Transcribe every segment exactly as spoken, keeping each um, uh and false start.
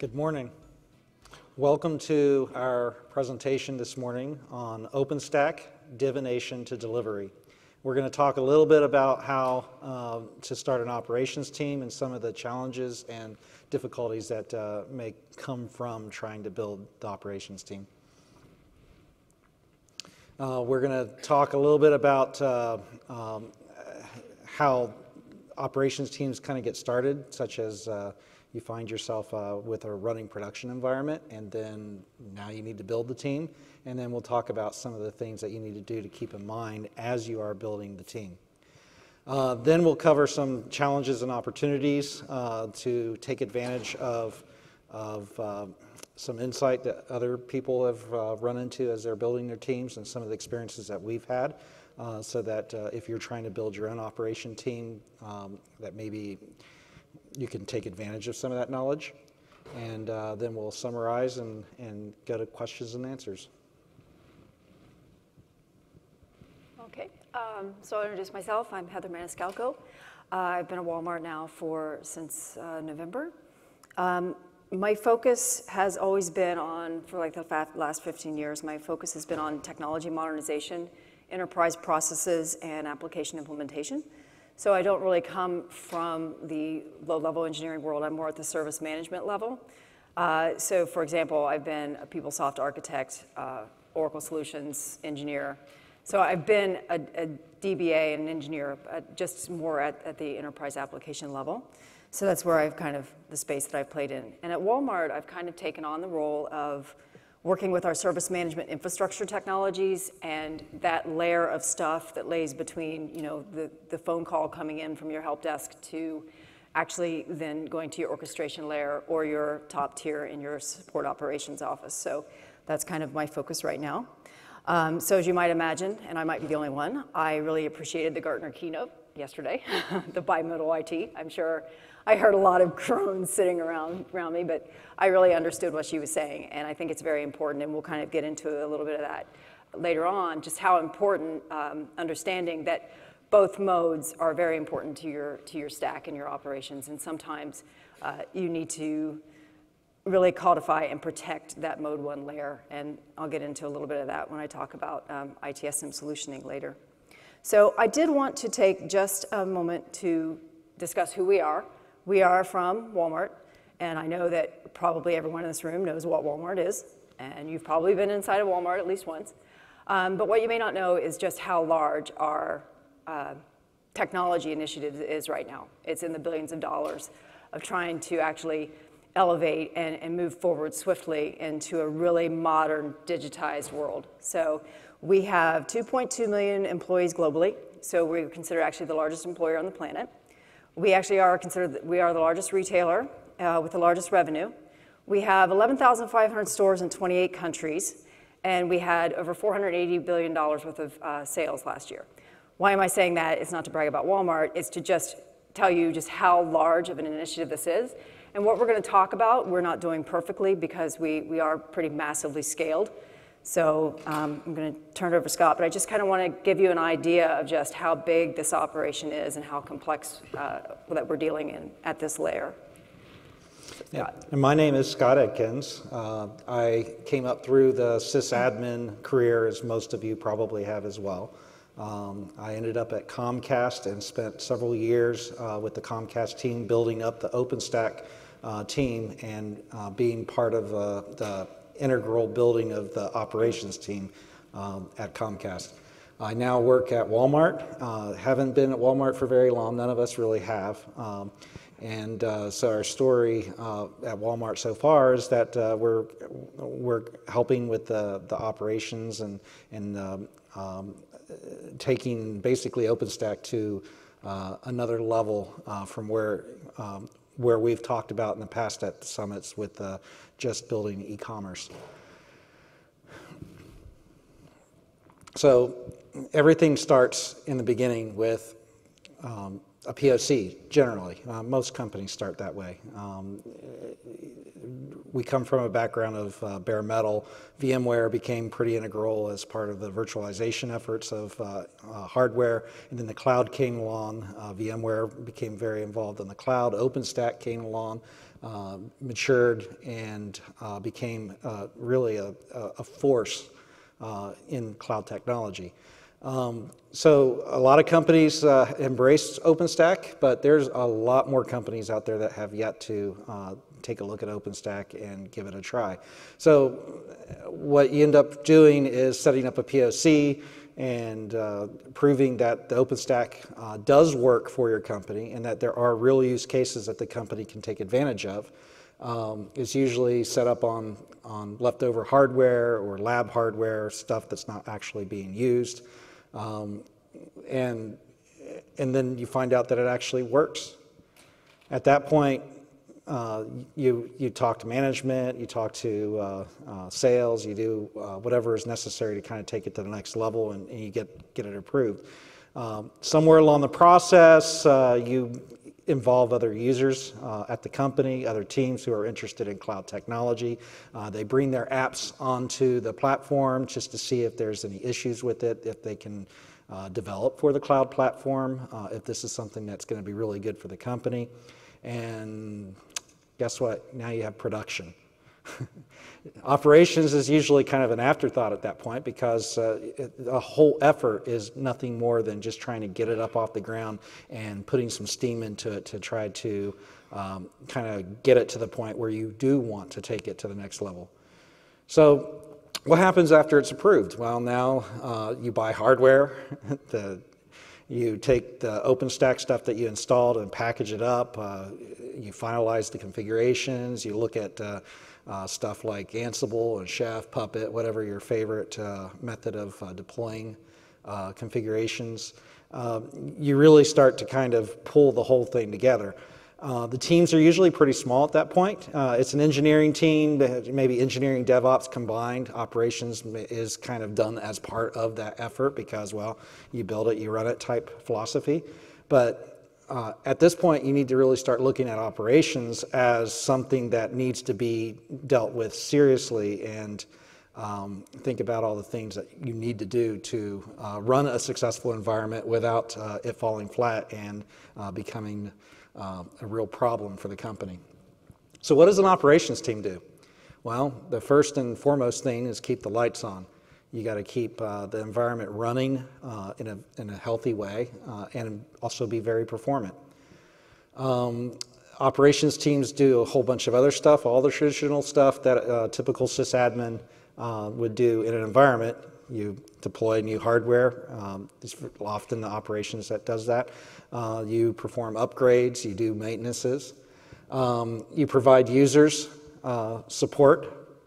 Good morning. Welcome to our presentation this morning on OpenStack, divination to delivery. We're going to talk a little bit about how uh, to start an operations team and some of the challenges and difficulties that uh, may come from trying to build the operations team. Uh, we're going to talk a little bit about uh, um, how operations teams kind of get started, such as uh, you find yourself uh, with a running production environment, and then now you need to build the team. And then we'll talk about some of the things that you need to do to keep in mind as you are building the team. Uh, then we'll cover some challenges and opportunities uh, to take advantage of, of uh, some insight that other people have uh, run into as they're building their teams and some of the experiences that we've had, uh, so that uh, if you're trying to build your own operation team, um, that maybe you can take advantage of some of that knowledge. And uh, then we'll summarize and, and go to questions and answers. Okay, um, so I'll introduce myself. I'm Heather Maniscalco. Uh, I've been at Walmart now for since uh, November. Um, my focus has always been on, for like the last fifteen years, my focus has been on technology modernization, enterprise processes, and application implementation. So I don't really come from the low-level engineering world. I'm more at the service management level. Uh, so for example, I've been a PeopleSoft architect, uh, Oracle Solutions engineer. So I've been a, a D B A and an engineer, uh, just more at, at the enterprise application level. So that's where I've kind of, the space that I've played in. And at Walmart, I've kind of taken on the role of working with our service management infrastructure technologies and that layer of stuff that lays between, you know, the, the phone call coming in from your help desk to actually then going to your orchestration layer or your top tier in your support operations office. So that's kind of my focus right now. Um, so as you might imagine, and I might be the only one, I really appreciated the Gartner keynote yesterday, the bimodal I T. I'm sure I heard a lot of groans sitting around, around me, but I really understood what she was saying, and I think it's very important, and we'll kind of get into a little bit of that later on, just how important um, understanding that both modes are very important to your, to your stack and your operations, and sometimes uh, you need to really codify and protect that mode one layer, and I'll get into a little bit of that when I talk about um, I T S M solutioning later. So I did want to take just a moment to discuss who we are. We are from Walmart, and I know that probably everyone in this room knows what Walmart is, and you've probably been inside of Walmart at least once. Um, but what you may not know is just how large our uh, technology initiative is right now. It's in the billions of dollars of trying to actually elevate and, and move forward swiftly into a really modern, digitized world. So we have two point two million employees globally, so we're considered actually the largest employer on the planet. We actually are considered, we are the largest retailer uh, with the largest revenue. We have eleven thousand five hundred stores in twenty-eight countries, and we had over four hundred eighty billion dollars worth of uh, sales last year. Why am I saying that? It's not to brag about Walmart, it's to just tell you just how large of an initiative this is. And what we're gonna talk about, we're not doing perfectly because we, we are pretty massively scaled. So um, I'm going to turn it over to Scott, but I just kind of want to give you an idea of just how big this operation is and how complex uh, that we're dealing in at this layer. Yeah. And my name is Scott Atkins. Uh, I came up through the sysadmin career, as most of you probably have as well. Um, I ended up at Comcast and spent several years uh, with the Comcast team building up the OpenStack uh, team and uh, being part of uh, the integral building of the operations team um, at Comcast. I now work at Walmart. Uh, haven't been at Walmart for very long. None of us really have. Um, and uh, so our story uh, at Walmart so far is that uh, we're we're helping with the the operations and and um, um, taking basically OpenStack to uh, another level uh, from where. Um, where we've talked about in the past at the summits with uh, just building e-commerce. So everything starts in the beginning with um, a P O C, generally. Uh, most companies start that way. Um, we come from a background of uh, bare metal. VMware became pretty integral as part of the virtualization efforts of uh, uh, hardware, and then the cloud came along. Uh, VMware became very involved in the cloud. OpenStack came along. uh, matured and uh, became uh, really a, a force uh, in cloud technology. Um, so a lot of companies uh, embraced OpenStack, but there's a lot more companies out there that have yet to uh, take a look at OpenStack and give it a try. So what you end up doing is setting up a P O C and uh, proving that the OpenStack uh, does work for your company and that there are real use cases that the company can take advantage of. Um, it's usually set up on, on leftover hardware or lab hardware, stuff that's not actually being used. Um, and, and then you find out that it actually works. At that point, uh, you, you talk to management, you talk to uh, uh, sales, you do uh, whatever is necessary to kind of take it to the next level, and, and you get, get it approved. Um, somewhere along the process, uh, you involve other users uh, at the company, other teams who are interested in cloud technology. Uh, they bring their apps onto the platform just to see if there's any issues with it, if they can uh, develop for the cloud platform, uh, if this is something that's going to be really good for the company. And guess what? Now you have production. Operations is usually kind of an afterthought at that point, because uh, it, the whole effort is nothing more than just trying to get it up off the ground and putting some steam into it to try to um, kind of get it to the point where you do want to take it to the next level. So what happens after it's approved? Well, now uh, you buy hardware. the, You take the OpenStack stuff that you installed and package it up. Uh, you finalize the configurations. You look at uh, uh, stuff like Ansible and Chef, Puppet, whatever your favorite uh, method of uh, deploying uh, configurations. Uh, you really start to kind of pull the whole thing together. Uh, the teams are usually pretty small at that point. Uh, it's an engineering team, maybe engineering DevOps combined. Operations is kind of done as part of that effort because, well, you build it, you run it type philosophy. But uh, at this point, you need to really start looking at operations as something that needs to be dealt with seriously, and um, think about all the things that you need to do to uh, run a successful environment without uh, it falling flat and uh, becoming Uh, a real problem for the company. So what does an operations team do? Well, the first and foremost thing is keep the lights on. You got to keep uh, the environment running uh, in, a, in a healthy way, uh, and also be very performant. Um, operations teams do a whole bunch of other stuff, all the traditional stuff that a typical sysadmin uh, would do in an environment. You deploy new hardware. Um, it's often the operations that does that. Uh, you perform upgrades. You do maintenances. Um, you provide users uh, support,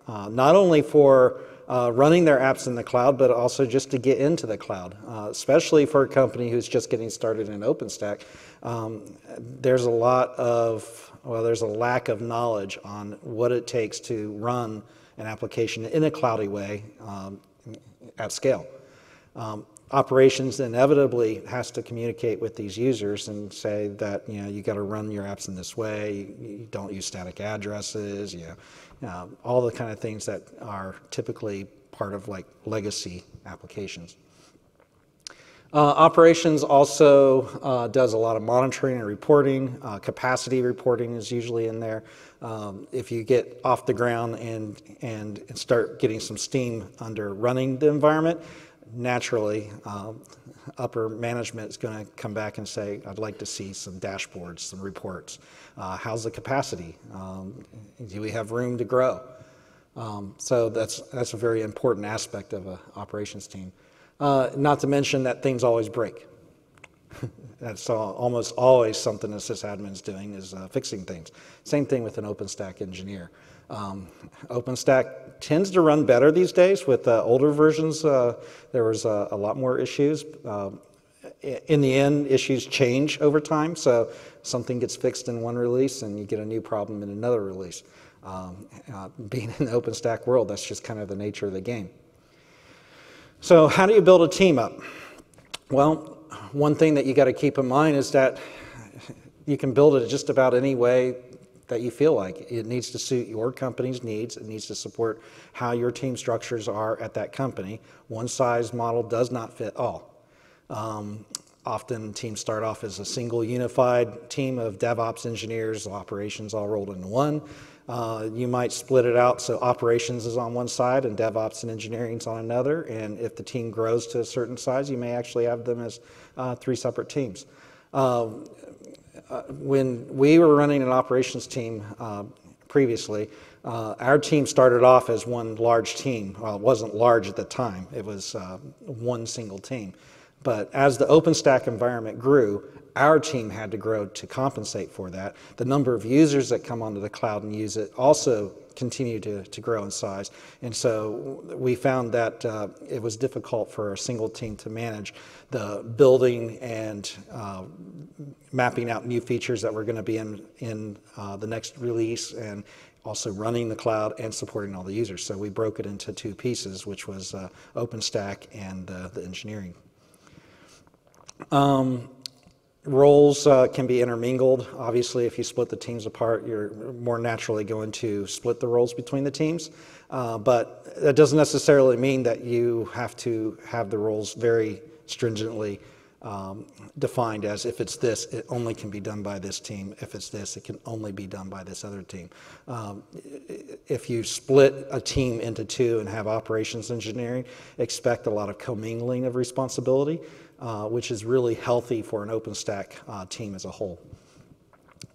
uh, not only for uh, running their apps in the cloud, but also just to get into the cloud, uh, especially for a company who's just getting started in OpenStack. Um, there's a lot of, well, there's a lack of knowledge on what it takes to run an application in a cloudy way. Um, at scale. Um, operations inevitably has to communicate with these users and say that, you know, you got to run your apps in this way, you, you don't use static addresses, you know, uh, all the kind of things that are typically part of like legacy applications. Uh, operations also uh, does a lot of monitoring and reporting. Uh, capacity reporting is usually in there. Um, if you get off the ground and, and start getting some steam under running the environment, naturally uh, upper management is going to come back and say, I'd like to see some dashboards, some reports. Uh, how's the capacity? Um, do we have room to grow? Um, so that's, that's a very important aspect of an operations team. Uh, not to mention that things always break. That's all, almost always something a sysadmin's doing is uh, fixing things. Same thing with an OpenStack engineer. Um, OpenStack tends to run better these days. With uh, older versions, uh, there was uh, a lot more issues. Uh, in the end, issues change over time. So something gets fixed in one release and you get a new problem in another release. Um, uh, being in the OpenStack world, that's just kind of the nature of the game. So how do you build a team up? Well, one thing that you got to keep in mind is that you can build it just about any way that you feel like. It needs to suit your company's needs. It needs to support how your team structures are at that company. One size model does not fit all. Um, often teams start off as a single unified team of DevOps engineers, operations all rolled into one. Uh, you might split it out so operations is on one side and DevOps and engineering is on another, and if the team grows to a certain size, you may actually have them as uh, three separate teams. Uh, when we were running an operations team uh, previously, uh, our team started off as one large team. Well, it wasn't large at the time, it was uh, one single team. But as the OpenStack environment grew, our team had to grow to compensate for that. The number of users that come onto the cloud and use it also continued to, to grow in size. And so we found that uh, it was difficult for a single team to manage the building and uh, mapping out new features that were going to be in, in uh, the next release, and also running the cloud and supporting all the users. So we broke it into two pieces, which was uh, OpenStack and uh, the engineering. Um, roles uh, can be intermingled. Obviously, if you split the teams apart, you're more naturally going to split the roles between the teams. Uh, but that doesn't necessarily mean that you have to have the roles very stringently um, defined as, if it's this, it only can be done by this team. If it's this, it can only be done by this other team. Um, if you split a team into two and have operations engineering, expect a lot of commingling of responsibility. Uh, which is really healthy for an OpenStack uh, team as a whole.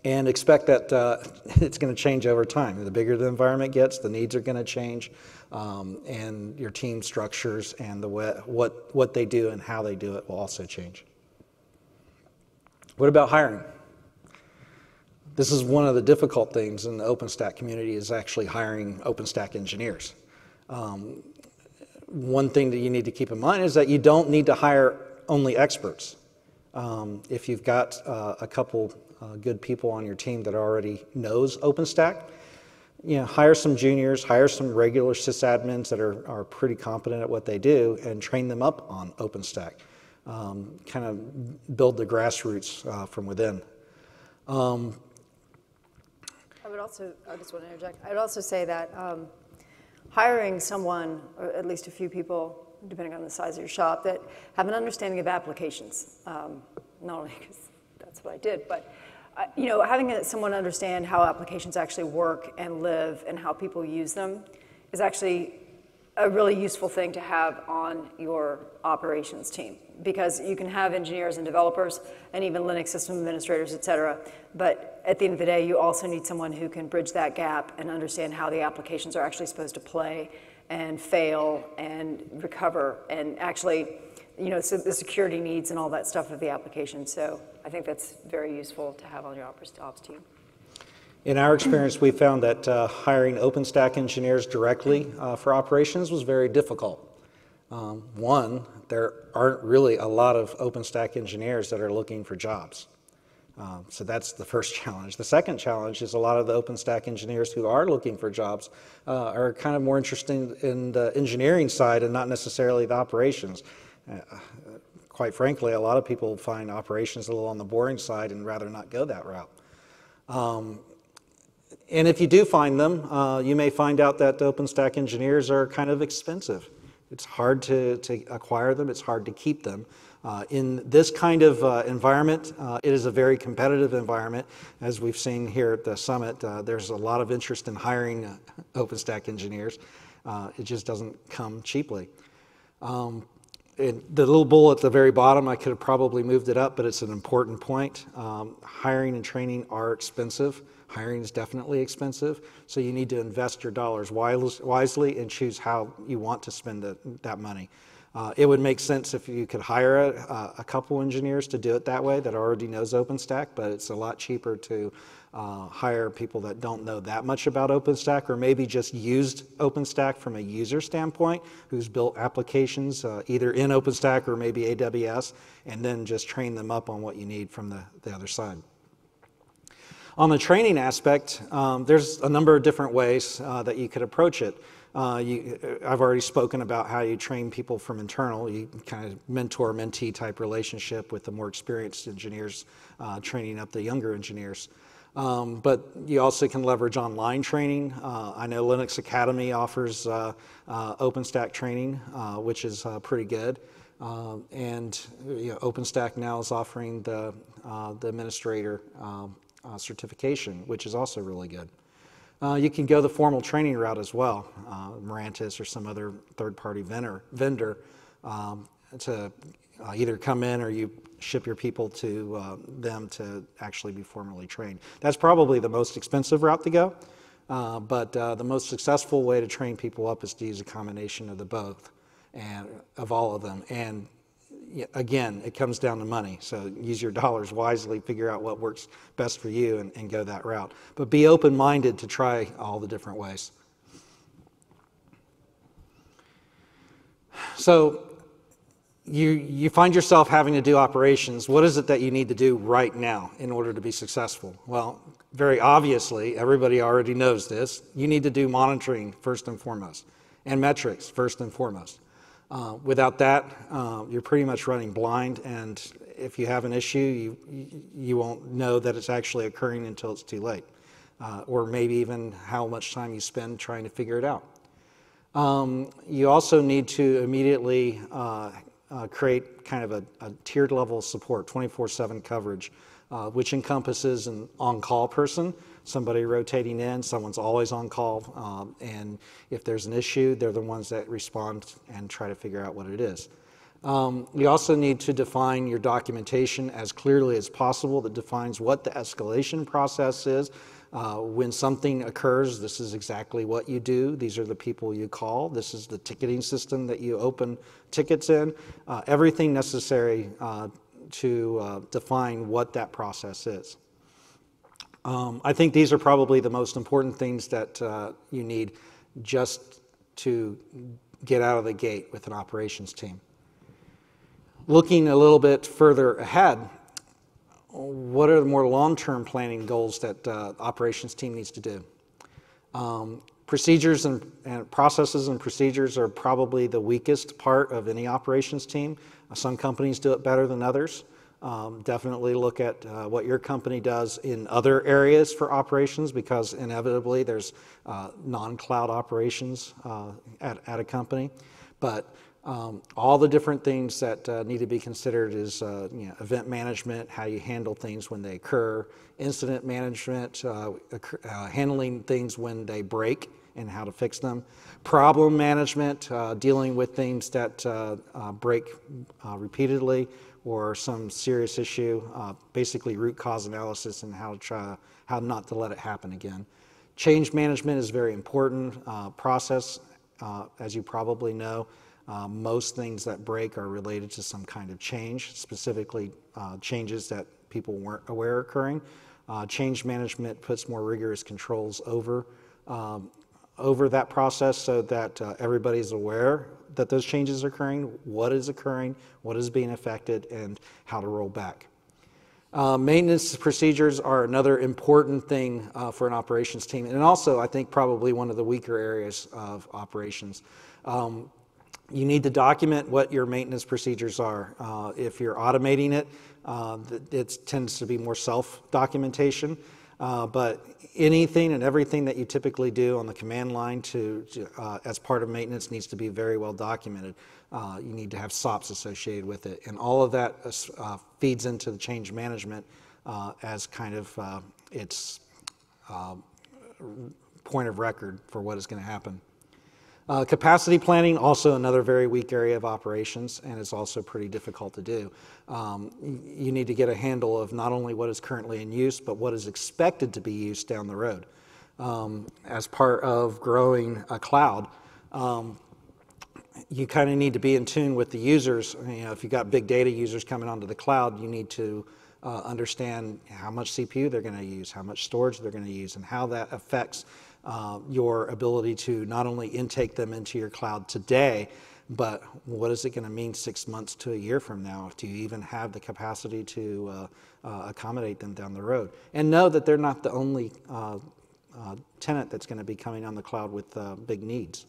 And expect that uh, it's going to change over time. The bigger the environment gets, the needs are going to change, um, and your team structures and the way, what, what they do and how they do it will also change. What about hiring? This is one of the difficult things in the OpenStack community, is actually hiring OpenStack engineers. Um, one thing that you need to keep in mind is that you don't need to hire only experts. Um, if you've got uh, a couple uh, good people on your team that already knows OpenStack, you know, hire some juniors, hire some regular sysadmins that are, are pretty competent at what they do, and train them up on OpenStack. Um, kind of build the grassroots uh, from within. Um, I would also, I just want to interject, I would also say that um, hiring someone, or at least a few people, depending on the size of your shop, that have an understanding of applications. Um, not only because that's what I did, but uh, you know, having someone understand how applications actually work and live and how people use them is actually a really useful thing to have on your operations team, because you can have engineers and developers and even Linux system administrators, et cetera, but at the end of the day, you also need someone who can bridge that gap and understand how the applications are actually supposed to play and fail and recover, and actually, you know, so the security needs and all that stuff of the application. So I think that's very useful to have on your ops team. In our experience, we found that uh, hiring OpenStack engineers directly uh, for operations was very difficult. Um, one, there aren't really a lot of OpenStack engineers that are looking for jobs. Um, so that's the first challenge. The second challenge is a lot of the OpenStack engineers who are looking for jobs uh, are kind of more interested in the engineering side and not necessarily the operations. Uh, quite frankly, a lot of people find operations a little on the boring side and rather not go that route. Um, and if you do find them, uh, you may find out that the OpenStack engineers are kind of expensive. It's hard to, to acquire them, it's hard to keep them. Uh, in this kind of uh, environment, uh, it is a very competitive environment. As we've seen here at the summit, uh, there's a lot of interest in hiring uh, OpenStack engineers. Uh, it just doesn't come cheaply. Um, it, the little bull at the very bottom, I could have probably moved it up, but it's an important point. Um, hiring and training are expensive. Hiring is definitely expensive, so you need to invest your dollars wise, wisely and choose how you want to spend the, that money. Uh, it would make sense if you could hire a, a couple engineers to do it that way that already knows OpenStack, but it's a lot cheaper to uh, hire people that don't know that much about OpenStack, or maybe just used OpenStack from a user standpoint, who's built applications uh, either in OpenStack or maybe A W S, and then just train them up on what you need from the, the other side. On the training aspect, um, there's a number of different ways uh, that you could approach it. Uh, you, I've already spoken about how you train people from internal. You kind of mentor-mentee type relationship with the more experienced engineers uh, training up the younger engineers. Um, but you also can leverage online training. Uh, I know Linux Academy offers uh, uh, OpenStack training, uh, which is uh, pretty good. Um, and you know, OpenStack now is offering the, uh, the administrator um, uh, certification, which is also really good. Uh, you can go the formal training route as well, uh, Mirantis or some other third-party vendor, vendor um, to uh, either come in or you ship your people to uh, them to actually be formally trained. That's probably the most expensive route to go, uh, but uh, the most successful way to train people up is to use a combination of the both. And of all of them, and again, it comes down to money. So use your dollars wisely, figure out what works best for you, and, and go that route. But be open-minded to try all the different ways. So you, you find yourself having to do operations. What is it that you need to do right now in order to be successful? Well, very obviously, everybody already knows this. You need to do monitoring first and foremost, and metrics first and foremost. Uh, without that, uh, you're pretty much running blind, and if you have an issue, you, you, you won't know that it's actually occurring until it's too late, uh, or maybe even how much time you spend trying to figure it out. Um, you also need to immediately uh, uh, create kind of a, a tiered level of support, twenty-four seven coverage, uh, which encompasses an on-call person, somebody rotating in, someone's always on call, um, and if there's an issue, they're the ones that respond and try to figure out what it is. Um, you also need to define your documentation as clearly as possible that defines what the escalation process is. Uh, when something occurs, this is exactly what you do. These are the people you call. This is the ticketing system that you open tickets in. Uh, everything necessary uh, to uh, define what that process is. Um, I think these are probably the most important things that uh, you need just to get out of the gate with an operations team. Looking a little bit further ahead, what are the more long-term planning goals that uh, operations team needs to do? Um, procedures and, and processes and procedures are probably the weakest part of any operations team. Some companies do it better than others. Um, definitely look at uh, what your company does in other areas for operations, because inevitably there's uh, non-cloud operations uh, at, at a company. But um, all the different things that uh, need to be considered is uh, you know, event management, how you handle things when they occur, incident management, uh, uh, handling things when they break and how to fix them, problem management, uh, dealing with things that uh, uh, break uh, repeatedly, or some serious issue, uh, basically root cause analysis and how to try, how not to let it happen again. Change management is very important uh, process. Uh, as you probably know, uh, most things that break are related to some kind of change, specifically uh, changes that people weren't aware occurring. Uh, change management puts more rigorous controls over, um, over that process so that uh, everybody's aware that those changes are occurring, what is occurring, what is being affected, and how to roll back. Uh, maintenance procedures are another important thing uh, for an operations team, and also I think probably one of the weaker areas of operations. Um, you need to document what your maintenance procedures are. Uh, if you're automating it, uh, it tends to be more self-documentation. Uh, but anything and everything that you typically do on the command line to, to uh, as part of maintenance needs to be very well documented. Uh, you need to have S O Ps associated with it, and all of that uh, feeds into the change management uh, as kind of uh, its uh, point of record for what is going to happen. Uh, capacity planning, also another very weak area of operations, and it's also pretty difficult to do. Um, you need to get a handle of not only what is currently in use, but what is expected to be used down the road. Um, as part of growing a cloud, um, you kind of need to be in tune with the users. You know, if you've got big data users coming onto the cloud, you need to uh, understand how much C P U they're going to use, how much storage they're going to use, and how that affects Uh, your ability to not only intake them into your cloud today, but what is it going to mean six months to a year from now? Do you even have the capacity to uh, uh, accommodate them down the road? And know that they're not the only uh, uh, tenant that's going to be coming on the cloud with uh, big needs.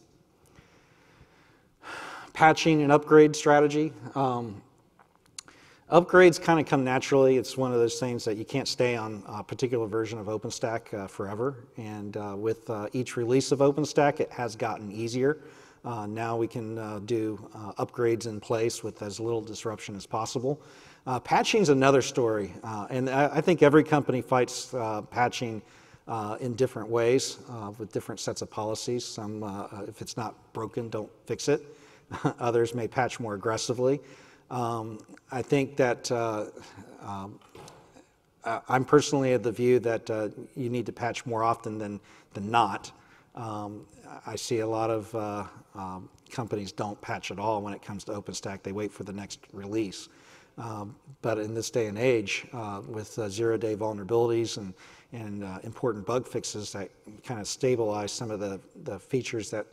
Patching and upgrade strategy. Um, Upgrades kind of come naturally. It's one of those things that you can't stay on a particular version of OpenStack uh, forever. And uh, with uh, each release of OpenStack, it has gotten easier Uh, now we can uh, do uh, upgrades in place with as little disruption as possible. Uh, patching's another story, uh, and I, I think every company fights uh, patching uh, in different ways uh, with different sets of policies. Some, uh, if it's not broken, don't fix it. Others may patch more aggressively. Um, I think that uh, um, I'm personally of the view that uh, you need to patch more often than, than not. Um, I see a lot of uh, um, companies don't patch at all when it comes to OpenStack. They wait for the next release. Um, but in this day and age, uh, with uh, zero-day vulnerabilities and, and uh, important bug fixes that kind of stabilize some of the, the features that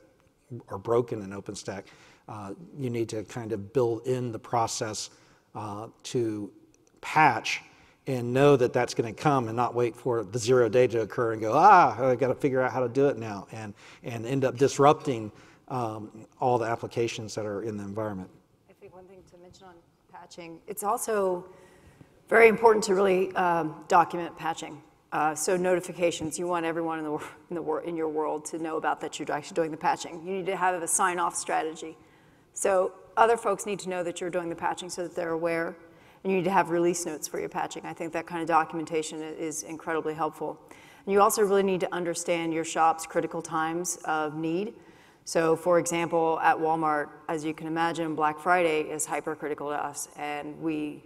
are broken in OpenStack, uh, you need to kind of build in the process uh, to patch and know that that's going to come and not wait for the zero day to occur and go, ah, I've got to figure out how to do it now, and, and end up disrupting um, all the applications that are in the environment. I think one thing to mention on patching, it's also very important to really um, document patching. Uh, so notifications, you want everyone in, the, in, the, in your world to know about that you're actually doing the patching. You need to have a sign-off strategy. So other folks need to know that you're doing the patching so that they're aware. And you need to have release notes for your patching. I think that kind of documentation is incredibly helpful. And you also really need to understand your shop's critical times of need. So for example, at Walmart, as you can imagine, Black Friday is hypercritical to us, and we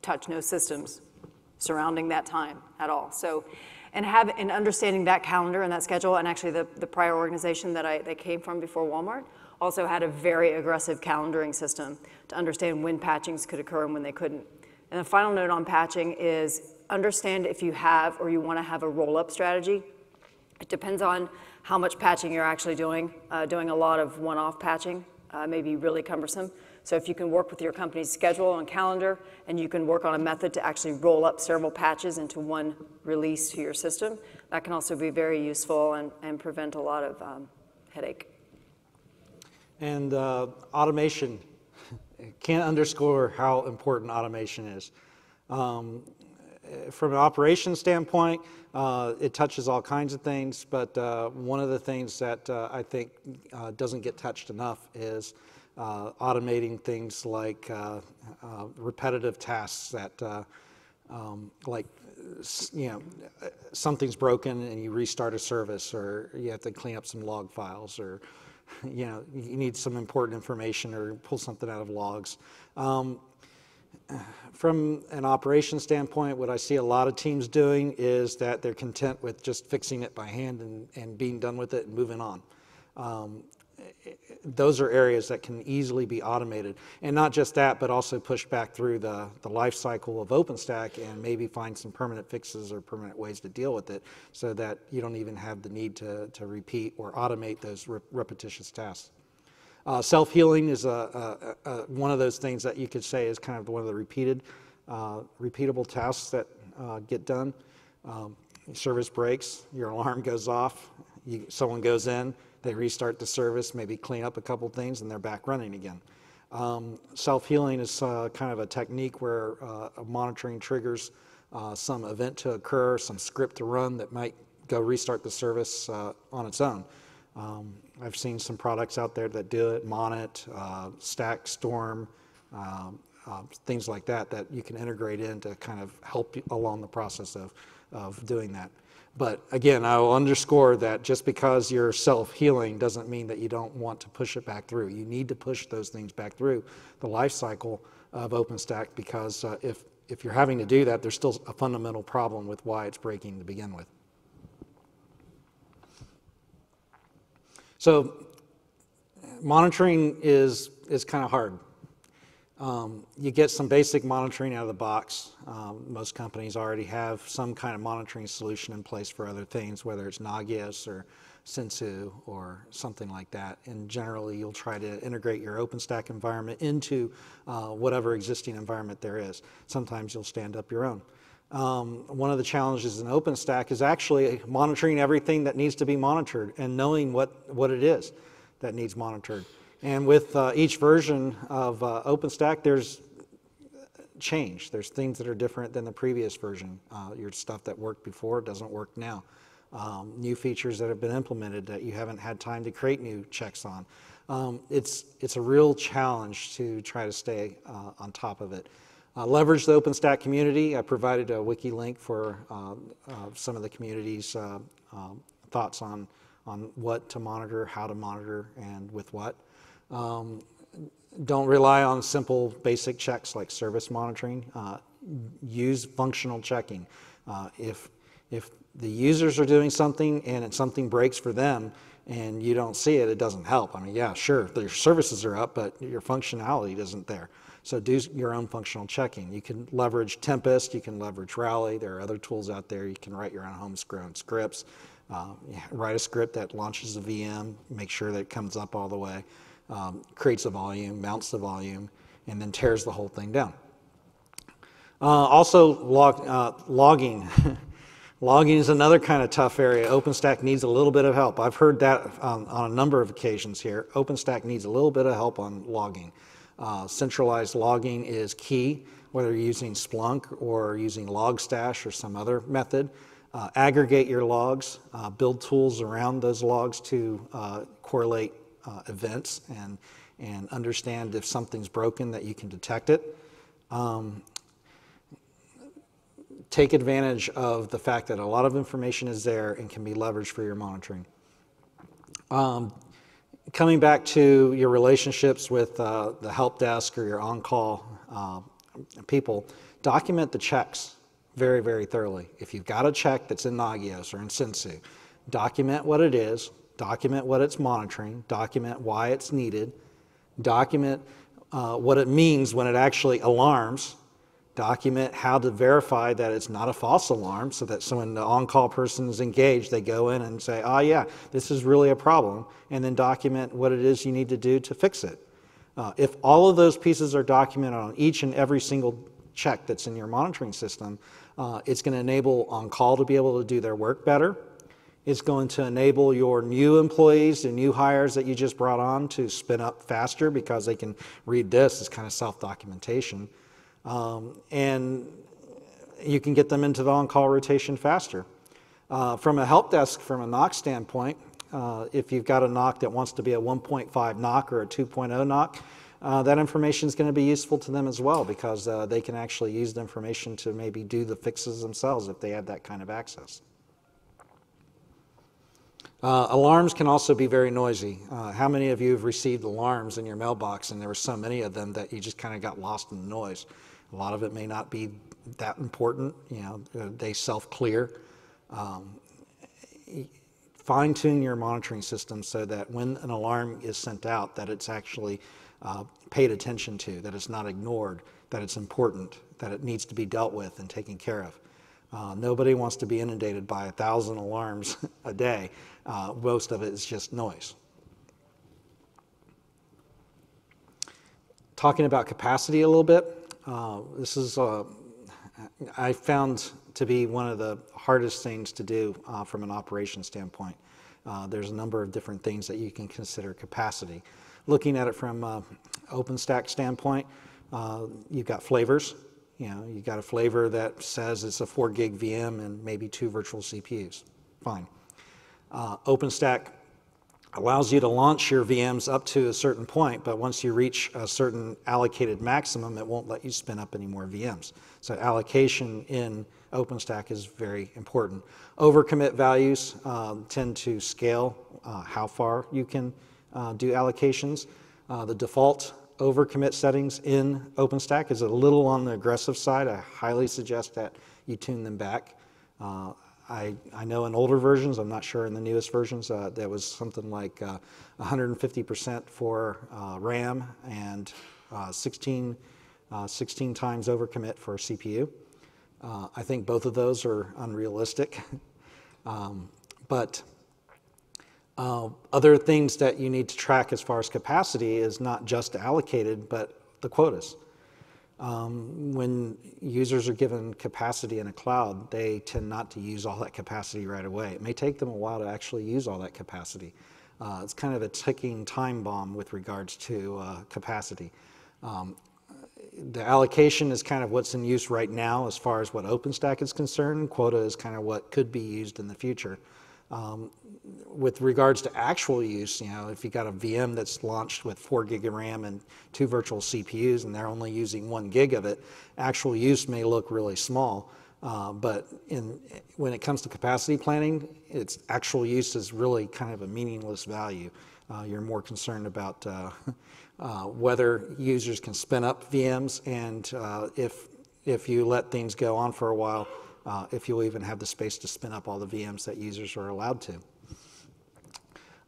touch no systems surrounding that time at all. So, and, have, and understanding that calendar and that schedule, and actually the, the prior organization that I that came from before Walmart, also had a very aggressive calendaring system to understand when patchings could occur and when they couldn't. And the final note on patching is understand if you have or you want to have a roll-up strategy. It depends on how much patching you're actually doing. Uh, doing a lot of one-off patching uh, may be really cumbersome. So if you can work with your company's schedule and calendar, and you can work on a method to actually roll up several patches into one release to your system, that can also be very useful and, and prevent a lot of um, headache. And uh, automation, can't underscore how important automation is. Um, from an operations standpoint, uh, it touches all kinds of things, but uh, one of the things that uh, I think uh, doesn't get touched enough is uh, automating things like uh, uh, repetitive tasks that uh, um, like, you know, something's broken and you restart a service, or you have to clean up some log files, or you know, you need some important information or pull something out of logs. Um, from an operations standpoint, what I see a lot of teams doing is that they're content with just fixing it by hand and, and being done with it and moving on. Um, those are areas that can easily be automated. And not just that, but also push back through the, the life cycle of OpenStack and maybe find some permanent fixes or permanent ways to deal with it so that you don't even have the need to, to repeat or automate those re repetitious tasks. Uh, self-healing is a, a, a, one of those things that you could say is kind of one of the repeated, uh, repeatable tasks that uh, get done. Um, service breaks, your alarm goes off, you, someone goes in, they restart the service, maybe clean up a couple things, and they're back running again. Um, self-healing is uh, kind of a technique where uh, monitoring triggers uh, some event to occur, some script to run that might go restart the service uh, on its own. Um, I've seen some products out there that do it, Monit, uh, StackStorm, um, uh, things like that, that you can integrate in to kind of help along the process of, of doing that. But again, I will underscore that just because you're self-healing doesn't mean that you don't want to push it back through. You need to push those things back through the life cycle of OpenStack, because uh, if, if you're having to do that, there's still a fundamental problem with why it's breaking to begin with. So monitoring is, is kind of hard. Um, you get some basic monitoring out of the box. Um, most companies already have some kind of monitoring solution in place for other things, whether it's Nagios or Sensu or something like that. And generally, you'll try to integrate your OpenStack environment into uh, whatever existing environment there is. Sometimes you'll stand up your own. Um, one of the challenges in OpenStack is actually monitoring everything that needs to be monitored and knowing what, what it is that needs monitored. And with uh, each version of uh, OpenStack, there's change. There's things that are different than the previous version. Uh, your stuff that worked before doesn't work now. Um, new features that have been implemented that you haven't had time to create new checks on. um, it's, it's a real challenge to try to stay uh, on top of it. Uh, leverage the OpenStack community. I provided a wiki link for uh, uh, some of the community's uh, um, thoughts on, on what to monitor, how to monitor, and with what. Um, don't rely on simple basic checks like service monitoring. Uh, use functional checking. Uh, if, if the users are doing something and something breaks for them and you don't see it, it doesn't help. I mean, yeah, sure, your services are up, but your functionality isn't there. So do your own functional checking. You can leverage Tempest, you can leverage Rally. There are other tools out there. You can write your own homegrown scripts. Uh, write a script that launches a V M, make sure that it comes up all the way, um, creates a volume, mounts the volume, and then tears the whole thing down. Uh, also, log, uh, logging. Logging is another kind of tough area. OpenStack needs a little bit of help. I've heard that on, on a number of occasions here. OpenStack needs a little bit of help on logging. Uh, centralized logging is key, whether you're using Splunk or using Logstash or some other method. Uh, aggregate your logs, uh, build tools around those logs to uh, correlate uh, events and, and understand if something's broken that you can detect it. Um, Take advantage of the fact that a lot of information is there and can be leveraged for your monitoring. Um, coming back to your relationships with uh, the help desk or your on-call uh, people, document the checks very, very thoroughly. If you've got a check that's in Nagios or in Sensu, document what it is, document what it's monitoring, document why it's needed, document uh, what it means when it actually alarms, document how to verify that it's not a false alarm, so that so when the on-call person is engaged, they go in and say, oh yeah, this is really a problem, and then document what it is you need to do to fix it. Uh, if all of those pieces are documented on each and every single check that's in your monitoring system, uh, it's going to enable on-call to be able to do their work better. It's going to enable your new employees, the new hires that you just brought on, to spin up faster because they can read this as kind of self-documentation. Um, and you can get them into the on-call rotation faster. Uh, from a help desk, from a knock standpoint, uh, if you've got a knock that wants to be a one point five knock or a two point oh knock, uh, that information is going to be useful to them as well, because uh, they can actually use the information to maybe do the fixes themselves if they have that kind of access. Uh, alarms can also be very noisy. Uh, how many of you have received alarms in your mailbox, and there were so many of them that you just kind of got lost in the noise? A lot of it may not be that important. You know, they self-clear. Um, fine-tune your monitoring system so that when an alarm is sent out, that it's actually uh, paid attention to, that it's not ignored, that it's important, that it needs to be dealt with and taken care of. Uh, nobody wants to be inundated by a thousand alarms a day. Uh, most of it is just noise. Talking about capacity a little bit, uh, this is uh, I found to be one of the hardest things to do uh, from an operations standpoint. Uh, there's a number of different things that you can consider capacity. Looking at it from uh, OpenStack standpoint, uh, you've got flavors. You know, you got a flavor that says it's a four gig V M and maybe two virtual C P Us. Fine. Uh, OpenStack allows you to launch your V Ms up to a certain point, but once you reach a certain allocated maximum, it won't let you spin up any more V Ms. So allocation in OpenStack is very important. Overcommit values uh, tend to scale uh, how far you can uh, do allocations. Uh, the default overcommit settings in OpenStack is a little on the aggressive side. I highly suggest that you tune them back. Uh, I, I know in older versions, I'm not sure in the newest versions, uh, there was something like uh, one hundred fifty percent for uh, RAM and uh, sixteen times overcommit for C P U. Uh, I think both of those are unrealistic. um, but Uh, other things that you need to track as far as capacity is not just allocated, but the quotas. Um, when users are given capacity in a cloud, they tend not to use all that capacity right away. It may take them a while to actually use all that capacity. Uh, it's kind of a ticking time bomb with regards to uh, capacity. Um, the allocation is kind of what's in use right now as far as what OpenStack is concerned. Quota is kind of what could be used in the future. Um, with regards to actual use, you know, if you've got a V M that's launched with four gig of RAM and two virtual C P Us and they're only using one gig of it, actual use may look really small. Uh, but in, when it comes to capacity planning, its actual use is really kind of a meaningless value. Uh, you're more concerned about uh, uh, whether users can spin up V Ms and uh, if, if you let things go on for a while, Uh, if you'll even have the space to spin up all the V Ms that users are allowed to.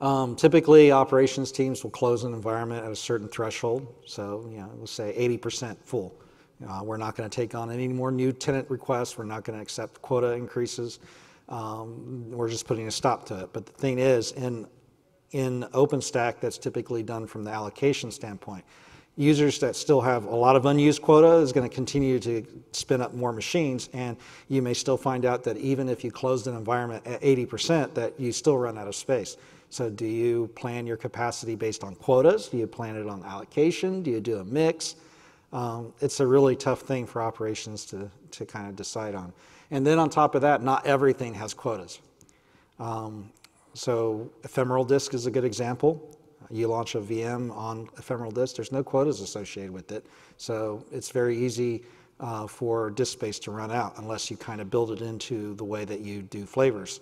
Um, typically, operations teams will close an environment at a certain threshold. So, you know, let's say eighty percent full. Uh, we're not going to take on any more new tenant requests. We're not going to accept quota increases. Um, we're just putting a stop to it. But the thing is, in, in OpenStack, that's typically done from the allocation standpoint. Users that still have a lot of unused quota is going to continue to spin up more machines, and you may still find out that even if you closed an environment at eighty percent, that you still run out of space. So do you plan your capacity based on quotas? Do you plan it on allocation? Do you do a mix? Um, it's a really tough thing for operations to, to kind of decide on. And then on top of that, not everything has quotas. Um, so ephemeral disk is a good example. You launch a V M on ephemeral disk, there's no quotas associated with it. So it's very easy uh, for disk space to run out unless you kind of build it into the way that you do flavors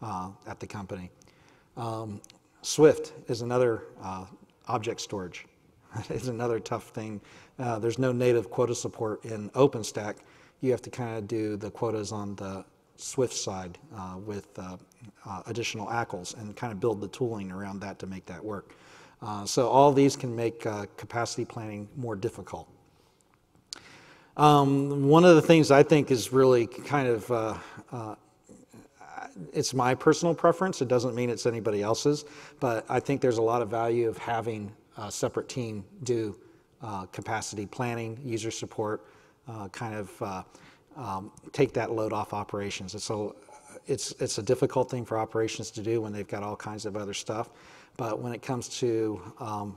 uh, at the company. Um, Swift is another uh, object storage. It's another tough thing. Uh, there's no native quota support in OpenStack. You have to kind of do the quotas on the Swift side uh, with uh, uh, additional A C Ls and kind of build the tooling around that to make that work. Uh, so all these can make uh, capacity planning more difficult. Um, one of the things I think is really kind of, uh, uh, it's my personal preference, it doesn't mean it's anybody else's, but I think there's a lot of value of having a separate team do uh, capacity planning, user support, uh, kind of uh, Um, take that load off operations. It's a, it's, it's a difficult thing for operations to do when they've got all kinds of other stuff. But when it comes to um,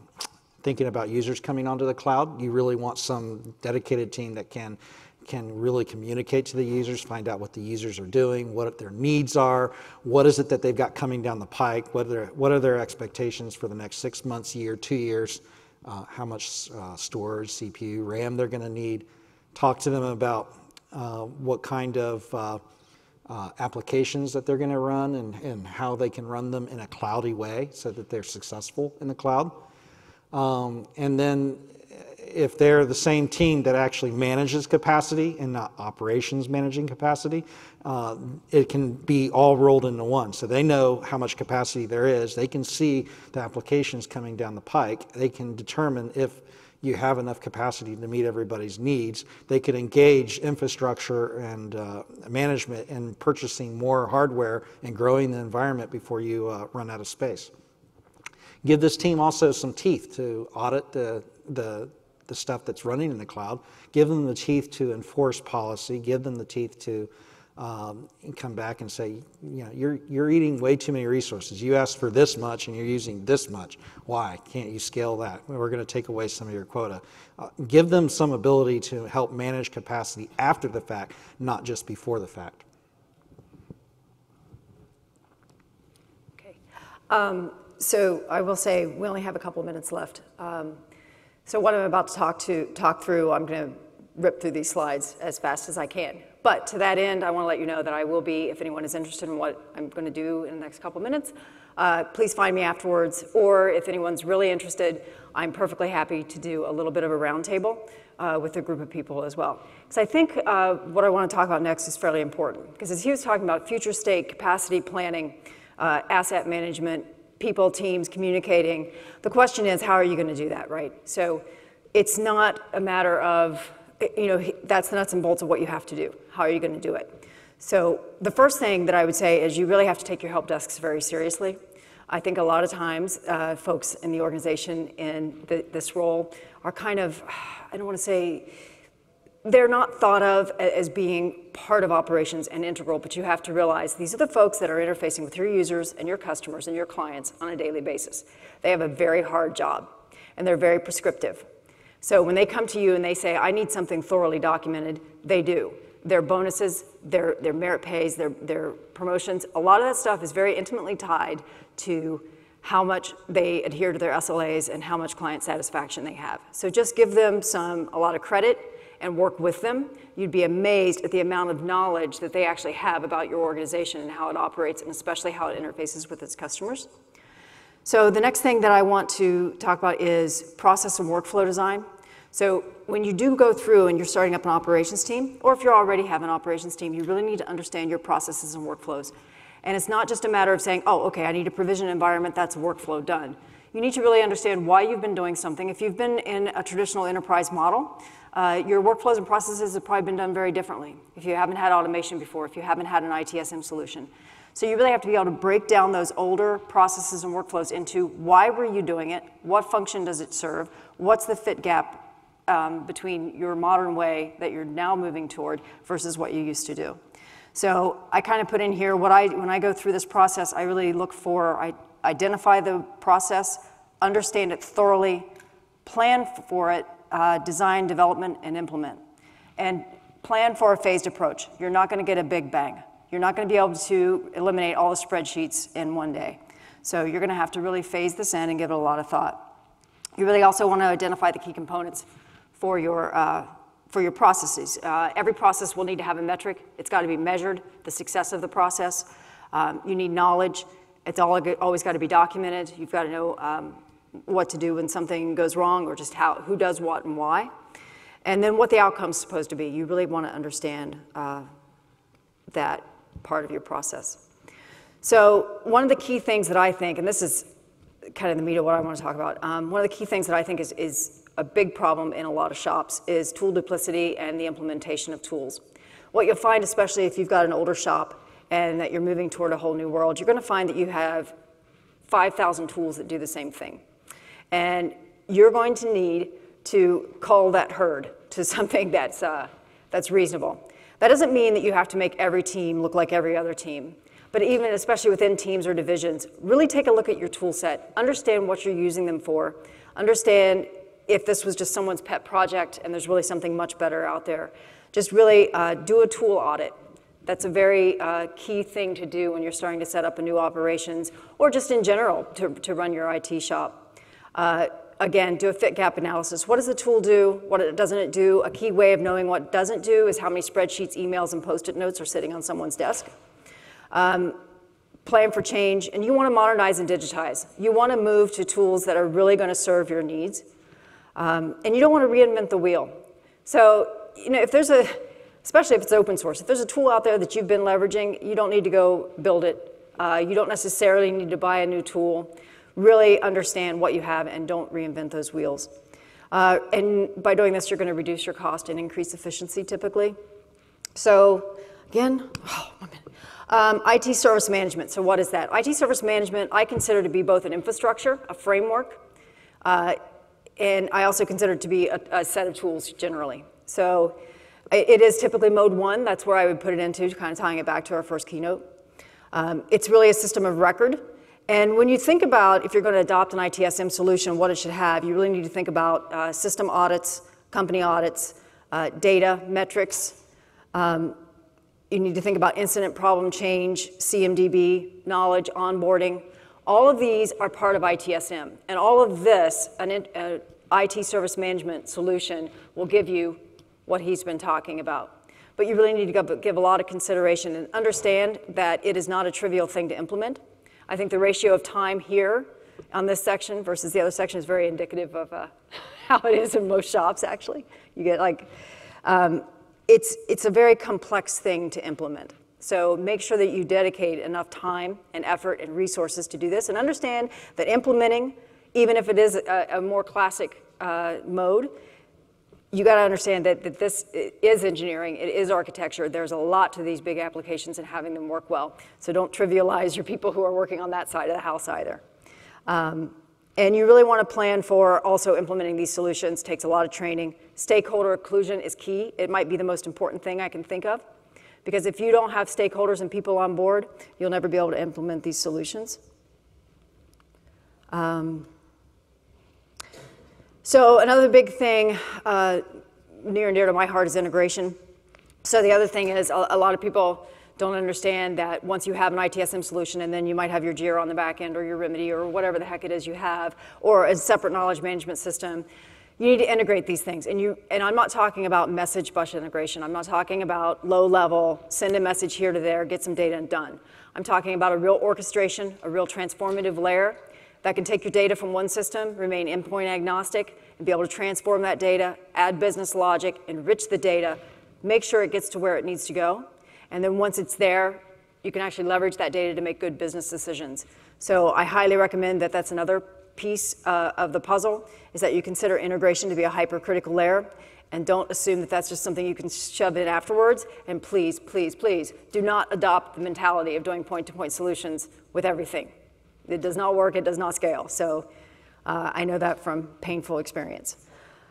thinking about users coming onto the cloud, you really want some dedicated team that can, can really communicate to the users, find out what the users are doing, what their needs are, what is it that they've got coming down the pike, what are their, what are their expectations for the next six months, year, two years, uh, how much uh, storage, C P U, RAM they're going to need. Talk to them about Uh, what kind of uh, uh, applications that they're going to run and, and how they can run them in a cloudy way so that they're successful in the cloud. Um, and then if they're the same team that actually manages capacity and not operations managing capacity, uh, it can be all rolled into one. So they know how much capacity there is. They can see the applications coming down the pike. They can determine if you have enough capacity to meet everybody's needs. They could engage infrastructure and uh, management in purchasing more hardware and growing the environment before you uh, run out of space. Give this team also some teeth to audit the, the, the stuff that's running in the cloud. Give them the teeth to enforce policy. Give them the teeth to um, come back and say, you know, you're, you're eating way too many resources. You asked for this much and you're using this much. Why can't you scale that? We're going to take away some of your quota. Uh, give them some ability to help manage capacity after the fact, not just before the fact. Okay. Um, so I will say we only have a couple of minutes left. Um, so what I'm about to talk, to, talk through, I'm going to rip through these slides as fast as I can. But to that end, I want to let you know that I will be, if anyone is interested in what I'm going to do in the next couple minutes, uh, please find me afterwards. Or if anyone's really interested, I'm perfectly happy to do a little bit of a roundtable uh, with a group of people as well. Because I think uh, what I want to talk about next is fairly important. Because as he was talking about future state, capacity planning, uh, asset management, people, teams, communicating, the question is, how are you going to do that, right? So it's not a matter of, you know, that's the nuts and bolts of what you have to do. How are you going to do it? So the first thing that I would say is you really have to take your help desks very seriously. I think a lot of times uh, folks in the organization in the, this role are kind of, I don't want to say, they're not thought of as being part of operations and integral, but you have to realize these are the folks that are interfacing with your users and your customers and your clients on a daily basis. They have a very hard job, and they're very prescriptive. So when they come to you and they say, I need something thoroughly documented, they do. their bonuses, their, their merit pays, their, their promotions. A lot of that stuff is very intimately tied to how much they adhere to their S L As and how much client satisfaction they have. So just give them some, a lot of credit and work with them. You'd be amazed at the amount of knowledge that they actually have about your organization and how it operates, and especially how it interfaces with its customers. So the next thing that I want to talk about is process and workflow design. So when you do go through and you're starting up an operations team, or if you already have an operations team, you really need to understand your processes and workflows. And it's not just a matter of saying, oh, okay, I need a provision environment, that's a workflow done. You need to really understand why you've been doing something. If you've been in a traditional enterprise model, uh, your workflows and processes have probably been done very differently. If you haven't had automation before, if you haven't had an I T S M solution. So you really have to be able to break down those older processes and workflows into why were you doing it, what function does it serve, what's the fit gap Um, between your modern way that you're now moving toward versus what you used to do. So I kind of put in here what I, when I go through this process, I really look for, I identify the process, understand it thoroughly, plan for it, uh, design, development, and implement. And plan for a phased approach. You're not gonna get a big bang. You're not gonna be able to eliminate all the spreadsheets in one day. So you're gonna have to really phase this in and give it a lot of thought. You really also wanna identify the key components for your, uh, for your processes. Uh, every process will need to have a metric. It's got to be measured, the success of the process. Um, you need knowledge. It's all, always got to be documented. You've got to know um, what to do when something goes wrong, or just how, who does what and why. And then what the outcome's supposed to be. You really want to understand uh, that part of your process. So one of the key things that I think, and this is kind of the meat of what I want to talk about, um, one of the key things that I think is, is a big problem in a lot of shops is tool duplicity and the implementation of tools. What you'll find, especially if you've got an older shop and that you're moving toward a whole new world, you're gonna find that you have five thousand tools that do the same thing. And you're going to need to cull that herd to something that's, uh, that's reasonable. That doesn't mean that you have to make every team look like every other team. But even, especially within teams or divisions, really take a look at your tool set, understand what you're using them for, understand if this was just someone's pet project and there's really something much better out there. Just really uh, do a tool audit. That's a very uh, key thing to do when you're starting to set up a new operations, or just in general to, to run your I T shop. Uh, again, do a fit gap analysis. What does the tool do? What doesn't it do? A key way of knowing what it doesn't do is how many spreadsheets, emails, and post-it notes are sitting on someone's desk. Um, plan for change, and you want to modernize and digitize. You want to move to tools that are really going to serve your needs. Um, and you don't want to reinvent the wheel. So, you know, if there's a, especially if it's open source, if there's a tool out there that you've been leveraging, you don't need to go build it. Uh, you don't necessarily need to buy a new tool. Really understand what you have and don't reinvent those wheels. Uh, and by doing this, you're going to reduce your cost and increase efficiency typically. So, again, oh, one minute. Um, I T service management, so what is that? I T service management I consider to be both an infrastructure, a framework, uh, and I also consider it to be a, a set of tools generally. So it is typically mode one. That's where I would put it into, kind of tying it back to our first keynote. Um, it's really a system of record. And when you think about if you're going to adopt an I T S M solution, what it should have, you really need to think about uh, system audits, company audits, uh, data, metrics. Um, you need to think about incident, problem, change, C M D B, knowledge, onboarding. All of these are part of I T S M, and all of this, an uh, I T service management solution will give you what he's been talking about. But you really need to give a lot of consideration and understand that it is not a trivial thing to implement. I think the ratio of time here on this section versus the other section is very indicative of uh, how it is in most shops, actually. You get like, um, it's, it's a very complex thing to implement. So make sure that you dedicate enough time and effort and resources to do this, and understand that implementing, even if it is a, a more classic uh, mode, you gotta understand that, that this is engineering, it is architecture, there's a lot to these big applications and having them work well. So don't trivialize your people who are working on that side of the house either. Um, and you really wanna plan for also implementing these solutions, takes a lot of training. Stakeholder inclusion is key. It might be the most important thing I can think of. Because if you don't have stakeholders and people on board, you'll never be able to implement these solutions. Um, so another big thing uh, near and dear to my heart is integration. So the other thing is, a, a lot of people don't understand that once you have an I T S M solution, and then you might have your JIRA on the back end, or your Remedy, or whatever the heck it is you have, or a separate knowledge management system, you need to integrate these things. And you, and I'm not talking about message bus integration. I'm not talking about low level, send a message here to there, get some data and done. I'm talking about a real orchestration, a real transformative layer that can take your data from one system, remain endpoint agnostic, and be able to transform that data, add business logic, enrich the data, make sure it gets to where it needs to go. And then once it's there, you can actually leverage that data to make good business decisions. So I highly recommend that that's another piece uh, of the puzzle, is that you consider integration to be a hypercritical layer, and don't assume that that's just something you can shove in afterwards. And please, please, please do not adopt the mentality of doing point-to-point solutions with everything. It does not work, it does not scale. So uh, I know that from painful experience.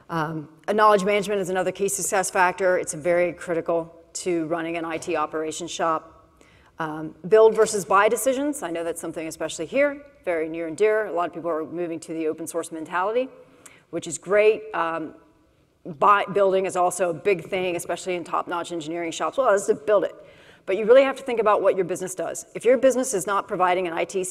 Um, knowledge management is another key success factor. It's very critical to running an I T operations shop. Um, build versus buy decisions, I know that's something especially here, very near and dear. A lot of people are moving to the open source mentality, which is great. Um, buy, building is also a big thing, especially in top-notch engineering shops. Well, it's to build it. But you really have to think about what your business does. If your business is not providing an I T,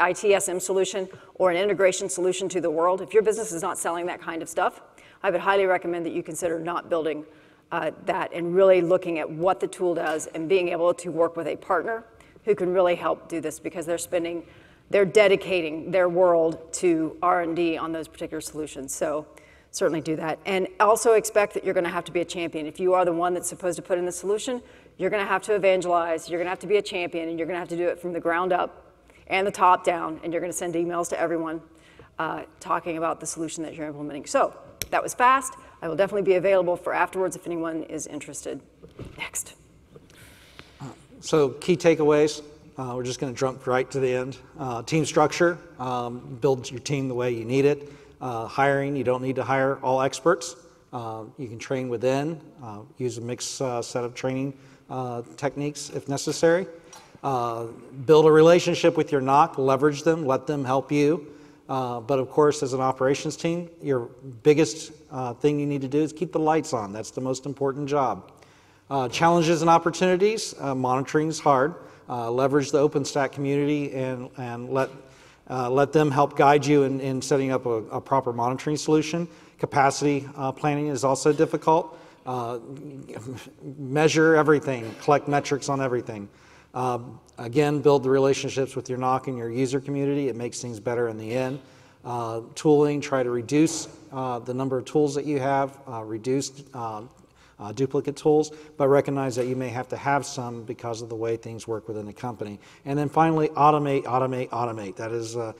I T S M solution or an integration solution to the world, if your business is not selling that kind of stuff, I would highly recommend that you consider not building Uh, that and really looking at what the tool does and being able to work with a partner who can really help do this, because they're spending, they're dedicating their world to R and D on those particular solutions. So certainly do that. And also expect that you're going to have to be a champion. If you are the one that's supposed to put in the solution, you're going to have to evangelize, you're going to have to be a champion, and you're going to have to do it from the ground up and the top down, and you're going to send emails to everyone uh, talking about the solution that you're implementing. So that was fast. I will definitely be available for afterwards if anyone is interested. Next. Uh, so key takeaways, uh, we're just going to jump right to the end. Uh, team structure, um, build your team the way you need it. Uh, hiring, you don't need to hire all experts. Uh, you can train within, uh, use a mixed uh, set of training uh, techniques if necessary. Uh, build a relationship with your N O C, leverage them, let them help you. Uh, but of course, as an operations team, your biggest uh, thing you need to do is keep the lights on. That's the most important job. Uh, challenges and opportunities, uh, monitoring is hard. Uh, leverage the OpenStack community and, and let, uh, let them help guide you in, in setting up a, a proper monitoring solution. Capacity uh, planning is also difficult. Uh, measure everything, collect metrics on everything. Uh, again, build the relationships with your N O C and your user community. It makes things better in the end. Uh, tooling, try to reduce uh, the number of tools that you have, uh, reduce uh, uh, duplicate tools, but recognize that you may have to have some because of the way things work within the company. And then finally, automate, automate, automate. That is a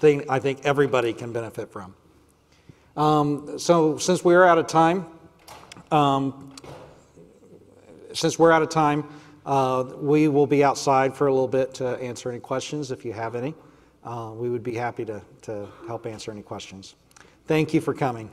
thing I think everybody can benefit from. Um, so since we're out of time, um, since we're out of time, Uh, we will be outside for a little bit to answer any questions if you have any. Uh, we would be happy to, to help answer any questions. Thank you for coming.